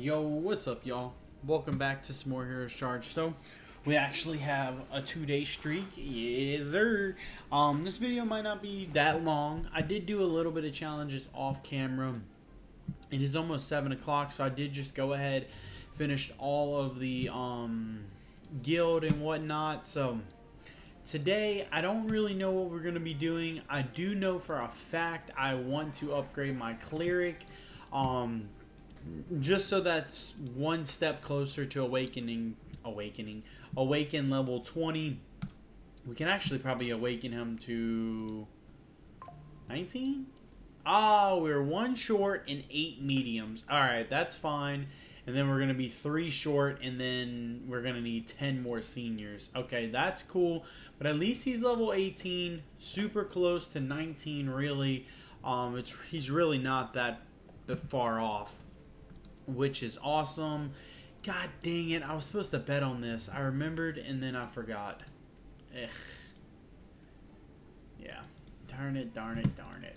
Yo, what's up, y'all? Welcome back to some more Heroes Charge. So, we actually have a two-day streak. Yes, sir. This video might not be that long. I did do a little bit of challenges off camera. It is almost 7 o'clock, so I did just go ahead, finished all of the guild and whatnot. So, today, I don't really know what we're going to be doing. I do know for a fact I want to upgrade my cleric. Just so that's one step closer to awaken level 20. We can actually probably awaken him to 19. Oh, we're one short and 8 mediums. All right, that's fine. And then we're gonna be 3 short, and then we're gonna need 10 more seniors. Okay, that's cool. But at least he's level 18, super close to 19. Really, he's really not that far off, which is awesome. God dang it, I was supposed to bet on this. I remembered and then I forgot. Ugh. Yeah. Darn it, darn it, darn it.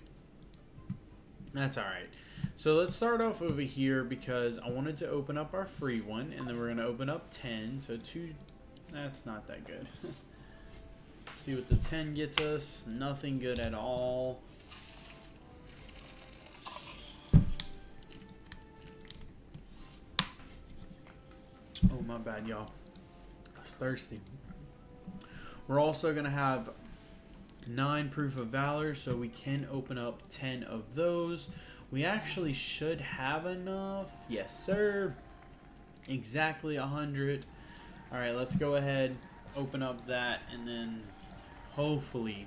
That's alright. So let's start off over here because I wanted to open up our free one and then we're going to open up 10. So 2, that's not that good. See what the 10 gets us. Nothing good at all. Oh, my bad, y'all. I was thirsty. We're also going to have 9 Proof of Valor, so we can open up 10 of those. We actually should have enough. Yes, sir. Exactly 100. All right, let's go ahead, open up that, and then hopefully...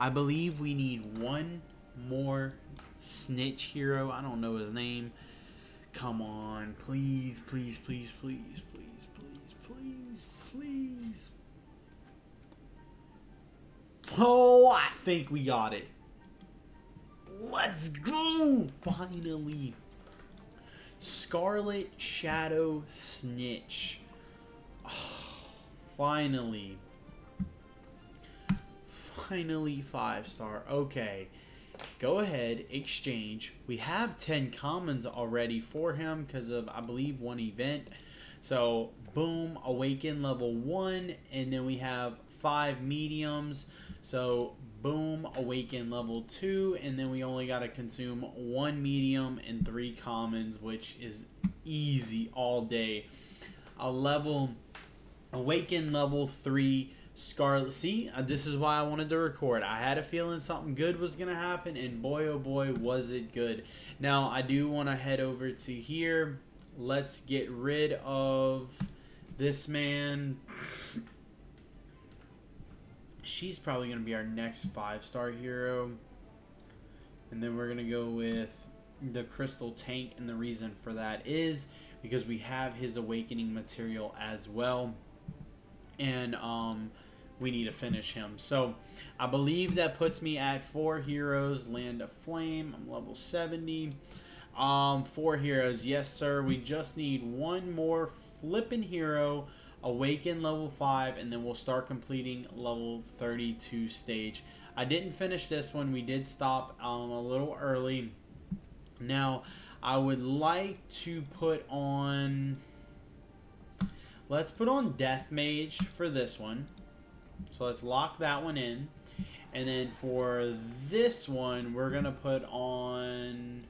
I believe we need one more Snitch hero. I don't know his name. Come on, please, please, please, please, please, please, please, please. Oh, I think we got it. Let's go, finally. Scarlet Shadow Snitch. Oh, finally. Finally 5-star, okay. Go ahead, exchange. We have 10 commons already for him because of, I believe, one event. So, boom, awaken level 1. And then we have 5 mediums. So, boom, awaken level 2. And then we only got to consume 1 medium and 3 commons, which is easy all day. Awaken level 3. Scarlet. See, this is why I wanted to record. I had a feeling something good was going to happen, and boy, oh boy, was it good. Now, I do want to head over to here. Let's get rid of this man. She's probably going to be our next 5-star hero. And then we're going to go with the Crystal Tank, and the reason for that is because we have his awakening material as well. And, we need to finish him. So, I believe that puts me at 4 heroes. Land of Flame. I'm level 70. 4 heroes. Yes, sir. We just need one more flippin' hero. Awaken level 5. And then we'll start completing level 32 stage. I didn't finish this one. We did stop a little early. Now, I would like to put on... Let's put on Death Mage for this one. So let's lock that one in. And then for this one, we're going to put on...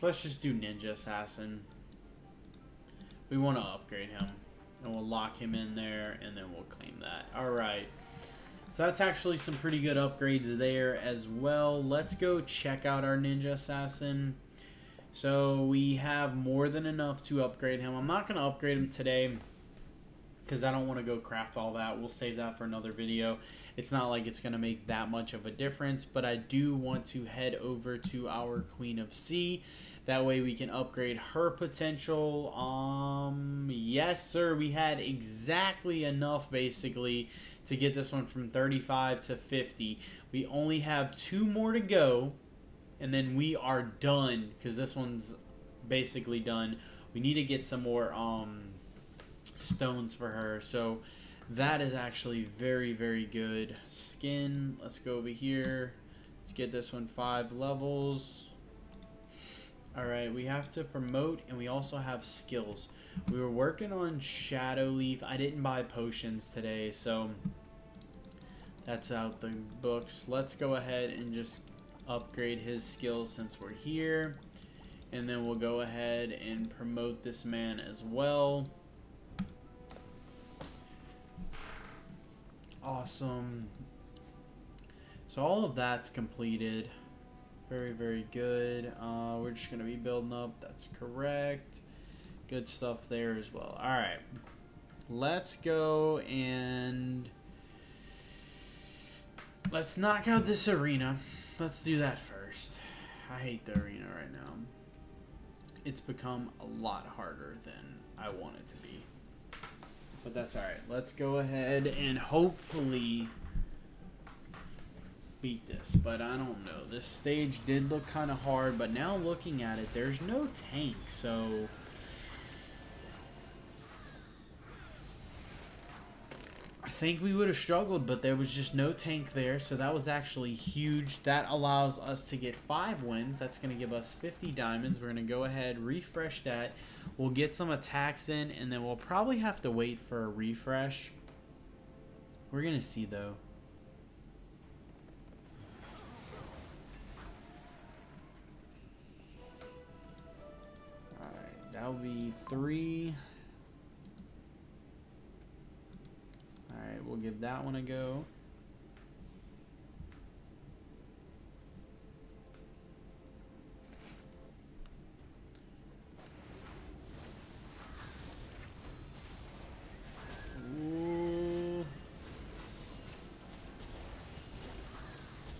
Let's just do Ninja Assassin. We want to upgrade him. And we'll lock him in there, and then we'll claim that. Alright. So that's actually some pretty good upgrades there as well. Let's go check out our Ninja Assassin. So we have more than enough to upgrade him. I'm not going to upgrade him today because I don't want to go craft all that. We'll save that for another video. It's not like it's going to make that much of a difference, but I do want to head over to our Queen of Sea. That way we can upgrade her potential. Yes, sir. We had exactly enough basically to get this one from 35 to 50. We only have 2 more to go. And then we are done because this one's basically done. We need to get some more stones for her. So That is actually very, very good skin. Let's go over here. Let's get this one 5 levels. All right, we have to promote, and we also have skills. We were working on Shadowleaf. I didn't buy potions today, so that's out the books. Let's go ahead and just upgrade his skills since we're here. And then we'll go ahead and promote this man as well. Awesome. So all of that's completed. Very, very good. We're just going to be building up. That's correct. Good stuff there as well. All right. Let's go and let's knock out this arena. Let's do that first. I hate the arena right now. It's become a lot harder than I want it to be. But that's all right. Let's go ahead and hopefully beat this, but I don't know. This stage did look kind of hard, but now looking at it, there's no tank, so I think we would have struggled, but there was just no tank there, so that was actually huge. That allows us to get 5 wins. That's going to give us 50 diamonds. We're going to go ahead, refresh that. We'll get some attacks in, and then we'll probably have to wait for a refresh. We're going to see, though. That'll be 3. Alright, we'll give that one a go. Ooh.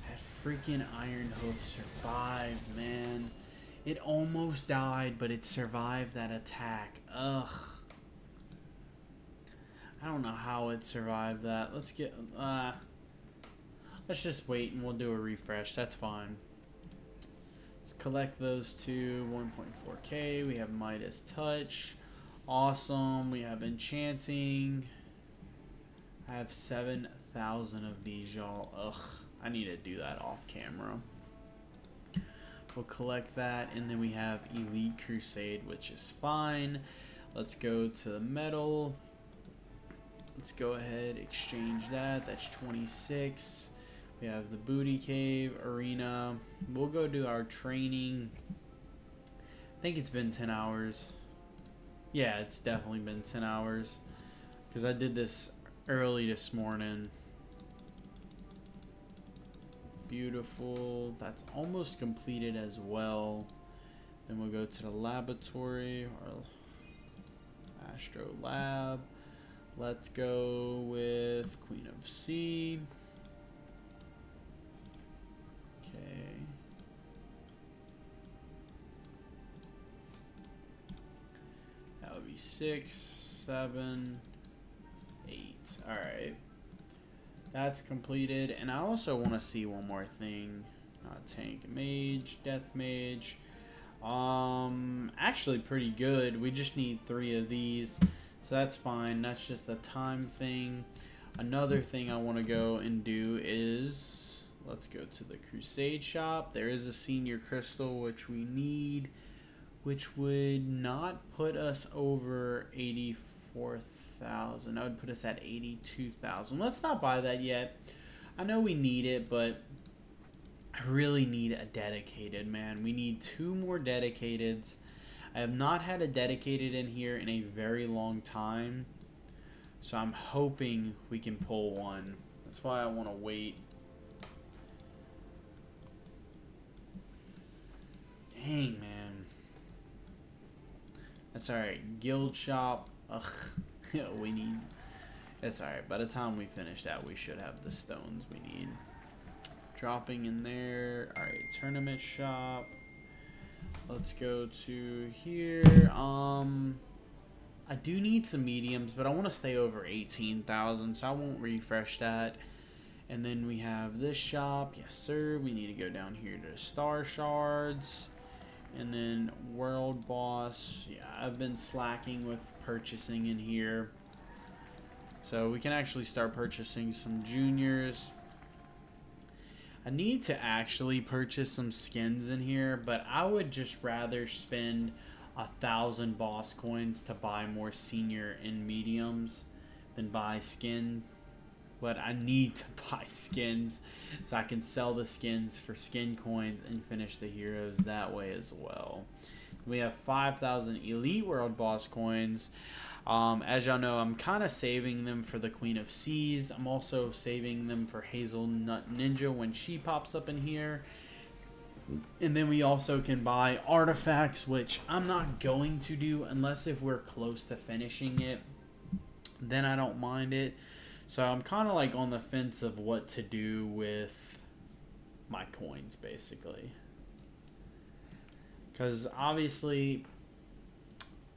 That freaking Iron Hoof survived, man. It almost died, but it survived that attack. Ugh. I don't know how it survived that. Let's get... let's just wait and we'll do a refresh. That's fine. Let's collect those two. 1.4k. We have Midas Touch. Awesome. We have Enchanting. I have 7,000 of these, y'all. Ugh. I need to do that off camera. We'll collect that, and then we have Elite Crusade, which is fine. Let's go to the metal. Let's go ahead, exchange that. That's 26. We have the Booty Cave, Arena. We'll go do our training. I think it's been 10 hours. Yeah, it's definitely been 10 hours because I did this early this morning. Beautiful. That's almost completed as well. Then we'll go to the laboratory or Astro Lab. Let's go with Queen of Sea. Okay. That would be 6, 7, 8. All right. That's completed, and I also want to see one more thing. Not tank, mage, death mage. Actually pretty good. We just need 3 of these, so that's fine. That's just the time thing. Another thing I want to go and do is let's go to the crusade shop. There is a senior crystal which we need, which would not put us over 84,000. That would put us at 82,000. Let's not buy that yet. I know we need it, but I really need a dedicated, man. We need 2 more dedicateds. I have not had a dedicated in here in a very long time, so I'm hoping we can pull one. That's why I want to wait. Dang, man. That's alright. Guild shop. Ugh. We need... That's alright. By the time we finish that, we should have the stones we need. Dropping in there. Alright, tournament shop. Let's go to here. I do need some mediums, but I want to stay over 18,000, so I won't refresh that. And then we have this shop. Yes, sir. We need to go down here to Star Shards. And then World Boss. Yeah, I've been slacking with purchasing in here. So we can actually start purchasing some juniors. I need to actually purchase some skins in here, but I would just rather spend 1,000 boss coins to buy more senior and mediums than buy skin. But I need to buy skins so I can sell the skins for skin coins and finish the heroes that way as well. We have 5,000 Elite World boss coins. As y'all know, I'm kind of saving them for the Queen of Seas. I'm also saving them for Hazelnut Ninja when she pops up in here. And then we also can buy artifacts, which I'm not going to do unless if we're close to finishing it. Then I don't mind it. So I'm kind of like on the fence of what to do with my coins, basically. Because obviously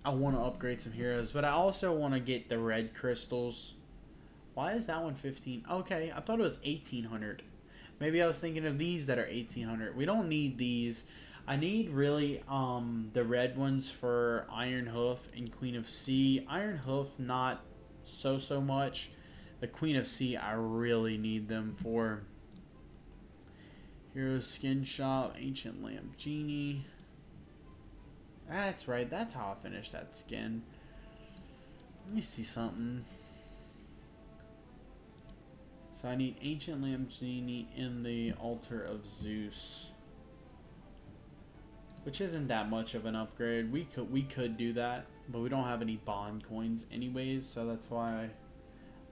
I want to upgrade some heroes, but I also want to get the red crystals. Why is that one 15? Okay, I thought it was 1,800. Maybe I was thinking of these that are 1,800. We don't need these. I need really the red ones for Iron Hoof and Queen of Sea. Iron Hoof, not so much. The Queen of Sea, I really need them for. Hero Skin Shop, Ancient Lamp Genie. That's right, that's how I finished that skin. Let me see something. So I need Ancient Lamp Genie in the Altar of Zeus, which isn't that much of an upgrade. We could do that, but we don't have any bond coins anyways, so that's why I'm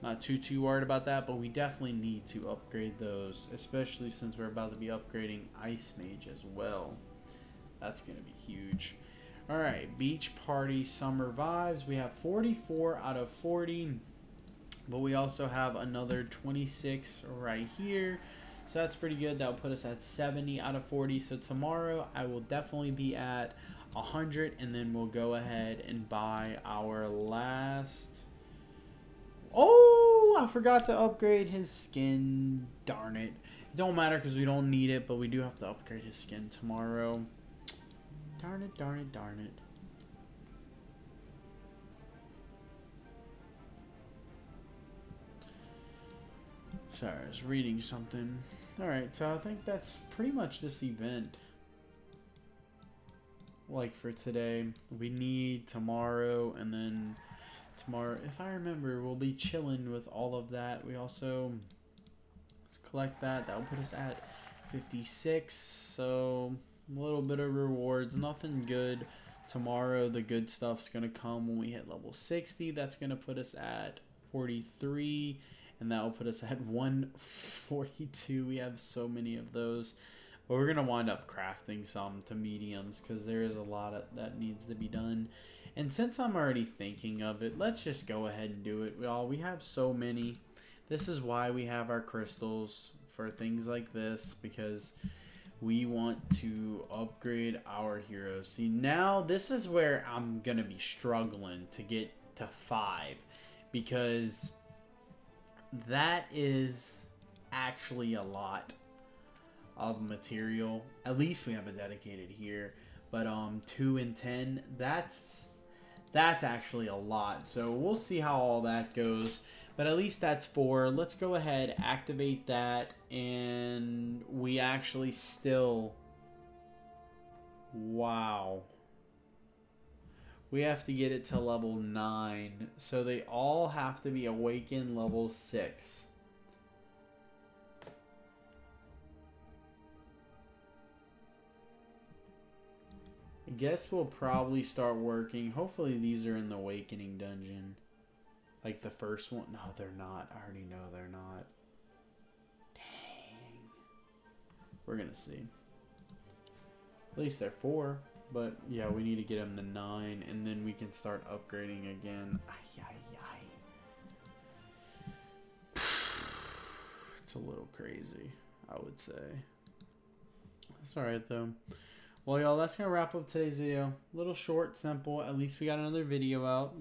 not too worried about that. But we definitely need to upgrade those, especially since we're about to be upgrading Ice Mage as well. That's gonna be huge. All right, Beach Party Summer Vibes. We have 44 out of 40, but we also have another 26 right here. So that's pretty good. That'll put us at 70 out of 40. So tomorrow I will definitely be at 100, and then we'll go ahead and buy our last. Oh, I forgot to upgrade his skin. Darn it. It don't matter because we don't need it, but we do have to upgrade his skin tomorrow. Darn it, darn it, darn it. Sorry, I was reading something. Alright, so I think that's pretty much this event. Like for today, we need tomorrow, and then tomorrow, if I remember, we'll be chilling with all of that. We also, let's collect that. That'll put us at 56, so a little bit of rewards, nothing good. Tomorrow the good stuff's gonna come when we hit level 60. That's gonna put us at 43, and that will put us at 142. We have so many of those, but we're gonna wind up crafting some to mediums because there is a lot of that needs to be done. And since I'm already thinking of it, let's just go ahead and do it. We have so many. This is why we have our crystals for things like this, because we want to upgrade our heroes. See, now this is where I'm gonna be struggling to get to 5, because that is actually a lot of material. At least we have a dedicated here, but 2 and 10, that's actually a lot. So we'll see how all that goes. But at least that's 4. Let's go ahead, activate that, and we actually still... Wow. We have to get it to level 9. So they all have to be awakened level 6. I guess we'll probably start working. Hopefully these are in the Awakening Dungeon. Like the first one? No, they're not. I already know they're not. Dang. We're gonna see. At least they're 4. But yeah, we need to get them to 9, and then we can start upgrading again. Ay, ay, ay. It's a little crazy, I would say. That's alright though. Well, y'all, that's gonna wrap up today's video. A little short, simple. At least we got another video out.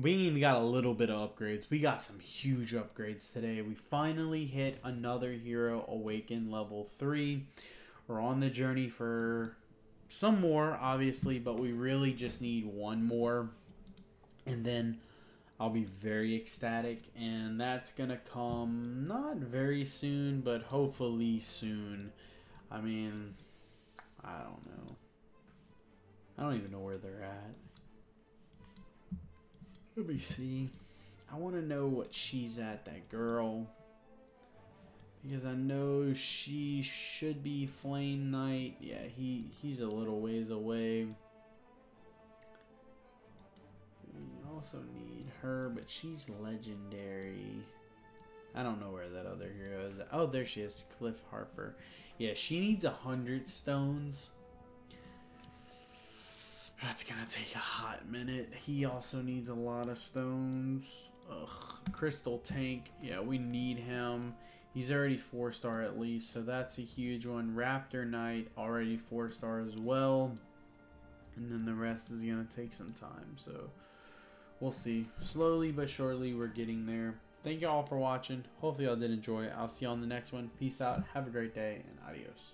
We even got a little bit of upgrades. We got some huge upgrades today. We finally hit another hero awakened level 3. We're on the journey for some more, obviously, but we really just need one more. And then I'll be very ecstatic, and that's gonna come not very soon, but hopefully soon. I mean, I don't know. I don't even know where they're at. Let me see. I want to know what she's at, that girl. Because I know she should be Flame Knight. Yeah, he's a little ways away. We also need her, but she's legendary. I don't know where that other hero is. Oh, there she is, Cliff Harper. Yeah, she needs 100 stones. That's gonna take a hot minute. He also needs a lot of stones. Ugh, Crystal Tank. Yeah, we need him. He's already 4-star at least, so that's a huge one. Raptor Knight, already 4-star as well. And then the rest is going to take some time, so we'll see. Slowly but surely, we're getting there. Thank you all for watching. Hopefully y'all did enjoy. I'll see you on the next one. Peace out, have a great day, and adios.